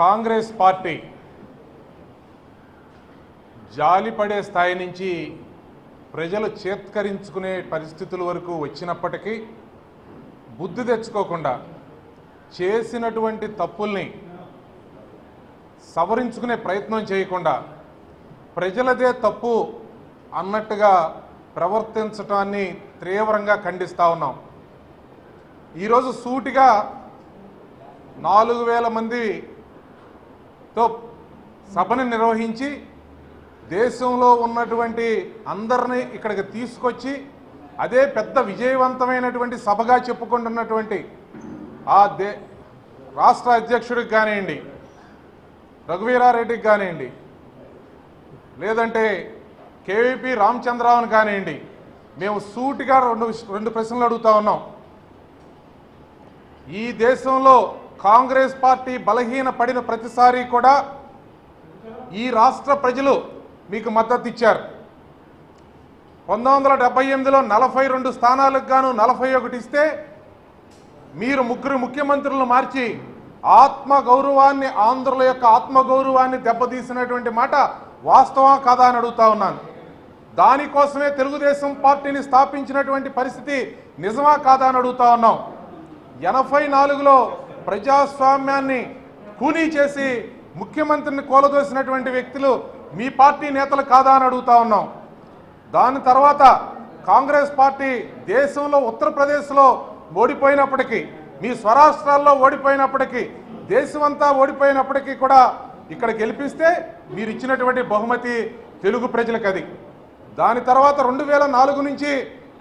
Congress party జాలిపడే స్థాయి నుంచి ప్రజలు చేతకరించుకునే పరిస్థితుల వరకు వచ్చినప్పటికీ బుద్ధి తెచ్చుకోకుండా చేసినటువంటి తప్పుల్ని సవరించుకునే ప్రయత్నం చేయకుండా ప్రజలదే తప్పు అన్నట్టుగా ప్రవర్తించడాన్ని తీవ్రంగా ఖండిస్తా ఉన్నాం। ఈరోజు సూటిగా 4000 మందితో సభను నిర్వహించి దేశంలో ఉన్నటువంటి అందరిని ఇక్కడికి తీసుకొచ్చి అదే పెద్ద విజయవంతమైనటువంటి సభగా చెప్పుకుంటున్నటువంటి ఆ రాష్ట్ర అధ్యక్షుడికి కానివ్వండి, రఘువీరారెడ్డికి కానివ్వండి, లేదంటే కేవీపీ రామచంద్రరావుని కానివ్వండి, మేము సూటిగా రెండు ప్రశ్నలు అడుగుతా ఉన్నాం। ఈ దేశంలో కాంగ్రెస్ పార్టీ బలహీన పడిన ప్రతిసారి కూడా ఈ రాష్ట్ర ప్రజలు మీకు మద్దతు ఇచ్చారు। 1978లో 42 స్థానాలకు గాను 41 ఇస్తే మీరు ముగ్గురు ముఖ్యమంత్రులను మార్చి ఆత్మగౌరవాన్ని, ఆంధ్రుల యొక్క ఆత్మగౌరవాన్ని దెబ్బతీసినటువంటి మాట వాస్తవం కాదా అని అడుగుతా ఉన్నాను। దానికోసమే తెలుగుదేశం పార్టీని స్థాపించినటువంటి పరిస్థితి నిజమా కాదా అని అడుగుతా ఉన్నాం। 84లో ప్రజాస్వామ్యాన్ని కూనీ చేసి ముఖ్యమంత్రిని కూలదోసినటువంటి వ్యక్తులు మీ పార్టీ నేతలు కాదా అని అడుగుతా ఉన్నాం। దాని తర్వాత కాంగ్రెస్ పార్టీ దేశంలో ఉత్తరప్రదేశ్లో ఓడిపోయినప్పటికీ, మీ స్వరాష్ట్రాల్లో ఓడిపోయినప్పటికీ, దేశమంతా ఓడిపోయినప్పటికీ కూడా ఇక్కడ గెలిపిస్తే మీరు ఇచ్చినటువంటి బహుమతి తెలుగు ప్రజలకు అది। దాని తర్వాత 2004 నుంచి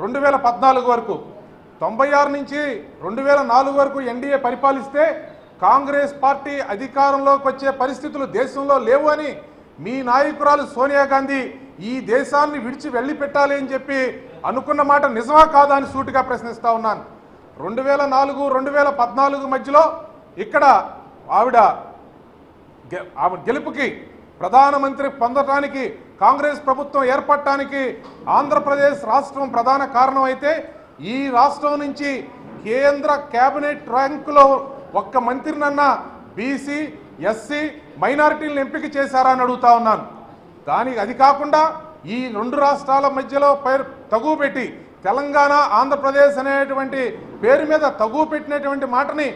2014 వరకు, 96 నుంచి 2004 వరకు ఎన్డీఏ పరిపాలిస్తే కాంగ్రెస్ పార్టీ అధికారంలోకి వచ్చే పరిస్థితులు దేశంలో లేవు అని మీ నాయకురాలు సోనియా గాంధీ ఈ దేశాన్ని విడిచి వెళ్ళిపెట్టాలి అని చెప్పి అనుకున్న మాట నిజమా కాదా అని సూటిగా ప్రశ్నిస్తూ ఉన్నాను। 2004-2014 మధ్యలో ఇక్కడ ఆవిడ గెలుపుకి, ప్రధానమంత్రి పొందటానికి, కాంగ్రెస్ ప్రభుత్వం ఏర్పడటానికి ఆంధ్రప్రదేశ్ రాష్ట్రం ప్రధాన కారణం అయితే, ఈ రాష్ట్రం నుంచి కేంద్ర కేబినెట్ ర్యాంకులో ఒక్క మంత్రినన్నా బీసీ, ఎస్సీ, మైనారిటీలను ఎంపిక చేశారా అని అడుగుతా ఉన్నాను। దానికి అది కాకుండా ఈ రెండు రాష్ట్రాల మధ్యలో తగువ పెట్టి తెలంగాణ, ఆంధ్రప్రదేశ్ అనేటువంటి పేరు మీద తగువ పెట్టినటువంటి మాటని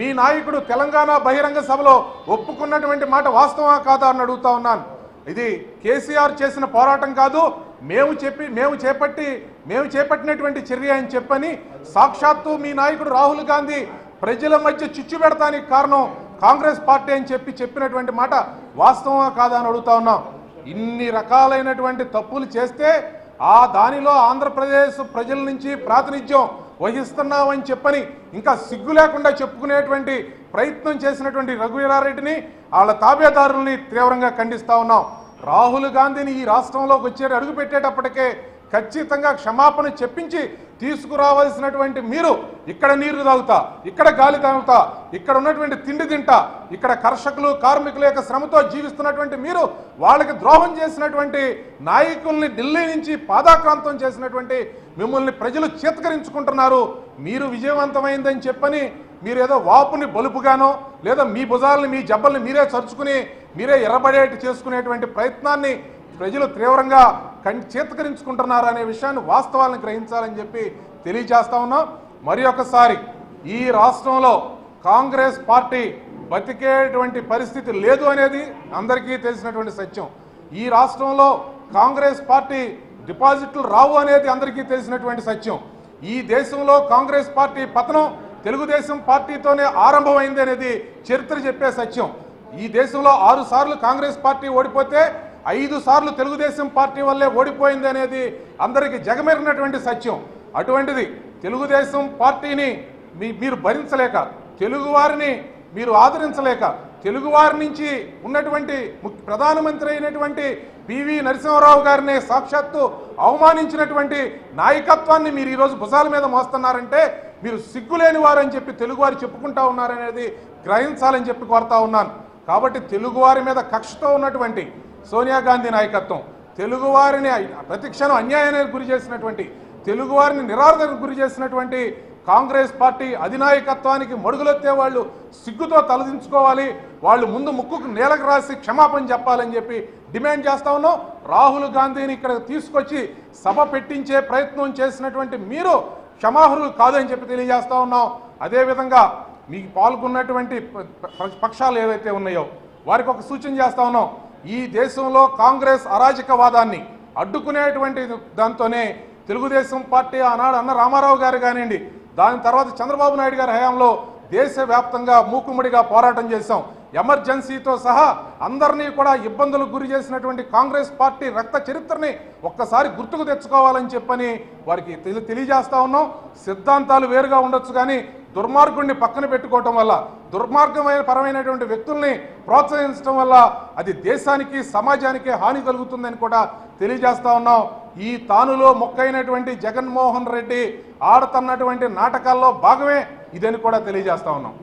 మీ నాయకుడు తెలంగాణ బహిరంగ సభలో ఒప్పుకున్నటువంటి మాట వాస్తవా కాదా అని అడుగుతా ఉన్నాను। ఇది కేసీఆర్ చేసిన పోరాటం కాదు, మేము చేపట్టినటువంటి చర్య అని చెప్పని సాక్షాత్తు మీ నాయకుడు రాహుల్ గాంధీ ప్రజల మధ్య చిచ్చు పెడతానికి కారణం కాంగ్రెస్ పార్టీ అని చెప్పినటువంటి మాట వాస్తవమా కాదా అని అడుగుతా ఉన్నాం। ఇన్ని రకాలైనటువంటి తప్పులు చేస్తే ఆ దానిలో ఆంధ్రప్రదేశ్ ప్రజల నుంచి ప్రాతినిధ్యం వహిస్తున్నామని చెప్పని ఇంకా సిగ్గు లేకుండా చెప్పుకునేటువంటి ప్రయత్నం చేసినటువంటి రఘువీరారెడ్డిని, వాళ్ళ తాబేదారుల్ని తీవ్రంగా ఖండిస్తూ ఉన్నాం। రాహుల్ గాంధీని ఈ రాష్ట్రంలోకి వచ్చే అడుగుపెట్టేటప్పటికే ఖచ్చితంగా క్షమాపణ చెప్పించి తీసుకురావాల్సినటువంటి మీరు ఇక్కడ నీరు తాగుతా, ఇక్కడ గాలి తాగుతా, ఇక్కడ ఉన్నటువంటి తిండి తింటా, ఇక్కడ కర్షకులు, కార్మికుల యొక్క శ్రమతో జీవిస్తున్నటువంటి మీరు వాళ్ళకి ద్రోహం చేసినటువంటి నాయకుల్ని ఢిల్లీ నుంచి పాదాక్రాంతం చేసినటువంటి మిమ్మల్ని ప్రజలు చేతకరించుకుంటున్నారు। మీరు విజయవంతమైందని చెప్పని మీరు ఏదో వాపుని బలుపుగానో లేదా మీ భుజాలని, మీ జబ్బల్ని మీరే చరుచుకుని మీరే ఎర్రబడేటి చేసుకునేటువంటి ప్రయత్నాన్ని ప్రజలు తీవ్రంగా చేతకరించుకుంటున్నారు అనే విషయాన్ని వాస్తవాలను గ్రహించాలని చెప్పి తెలియజేస్తా ఉన్నాం। మరి ఒకసారి ఈ రాష్ట్రంలో కాంగ్రెస్ పార్టీ బతికేటువంటి పరిస్థితి లేదు అనేది అందరికీ తెలిసినటువంటి సత్యం। ఈ రాష్ట్రంలో కాంగ్రెస్ పార్టీ డిపాజిట్లు రావు అనేది అందరికీ తెలిసినటువంటి సత్యం। ఈ దేశంలో కాంగ్రెస్ పార్టీ పతనం తెలుగుదేశం పార్టీతోనే ఆరంభమైంది అనేది చరిత్ర చెప్పే సత్యం। ఈ దేశంలో 6 సార్లు కాంగ్రెస్ పార్టీ ఓడిపోతే 5 సార్లు తెలుగుదేశం పార్టీ వల్లే ఓడిపోయింది అనేది అందరికీ జగమెరిగినటువంటి సత్యం। అటువంటిది తెలుగుదేశం పార్టీని మీరు భరించలేక, తెలుగువారిని మీరు ఆదరించలేక, తెలుగువారి నుంచి ఉన్నటువంటి ప్రధానమంత్రి అయినటువంటి B.V. నరసింహారావు గారిని సాక్షాత్తు అవమానించినటువంటి నాయకత్వాన్ని మీరు ఈరోజు భుజాల మీద మోస్తున్నారంటే మీరు సిగ్గులేని వారని చెప్పి తెలుగువారు చెప్పుకుంటా ఉన్నారనేది గ్రహించాలని చెప్పి కోరుతా ఉన్నాను। కాబట్టి తెలుగువారి మీద కక్షతో ఉన్నటువంటి సోనియా గాంధీ నాయకత్వం, తెలుగువారిని ప్రతిక్షణం అన్యాయానికి గురి చేసినటువంటి, తెలుగువారిని నిరాదరణకు గురి చేసినటువంటి కాంగ్రెస్ పార్టీ అధినాయకత్వానికి మడుగులొత్తే వాళ్ళు సిగ్గుతో తలదించుకోవాలి, వాళ్ళు ముందు ముక్కుకు నేలకు రాసి క్షమాపణ చెప్పాలని చెప్పి డిమాండ్ చేస్తా ఉన్నాం. రాహుల్ గాంధీని ఇక్కడ తీసుకొచ్చి సభ పెట్టించే ప్రయత్నం చేసినటువంటి మీరు క్షమాహరులు కాదని చెప్పి తెలియజేస్తా ఉన్నాం. అదేవిధంగా మీకు పాల్గొన్నటువంటి పక్షాలు ఏవైతే ఉన్నాయో వారికి ఒక సూచన చేస్తా ఉన్నాం. ఈ దేశంలో కాంగ్రెస్ అరాజకవాదాన్ని అడ్డుకునేటువంటి దాంతోనే తెలుగుదేశం పార్టీ ఆనాడు అన్న రామారావు గారు కానివ్వండి, దాని తర్వాత చంద్రబాబు నాయుడు గారి హయాంలో దేశవ్యాప్తంగా మూకుమ్మడిగా పోరాటం చేశాం. ఎమర్జెన్సీతో సహా అందరినీ కూడా ఇబ్బందులకు గురి చేసినటువంటి కాంగ్రెస్ పార్టీ రక్త చరిత్రని ఒక్కసారి గుర్తుకు తెచ్చుకోవాలని చెప్పని వారికి తెలియజేస్తా ఉన్నాం. సిద్ధాంతాలు వేరుగా ఉండొచ్చు కానీ దుర్మార్గుడిని పక్కన పెట్టుకోవటం వల్ల, దుర్మార్గమైన పరమైనటువంటి వ్యక్తుల్ని ప్రోత్సహించడం వల్ల అది దేశానికి సమాజానికి హాని కలుగుతుందని కూడా తెలియజేస్తా ఉన్నాం. ఈ తానులో మొక్కైనటువంటి జగన్మోహన్ రెడ్డి ఆడుతున్నటువంటి నాటకాల్లో భాగమే ఇదని కూడా తెలియజేస్తా ఉన్నాం.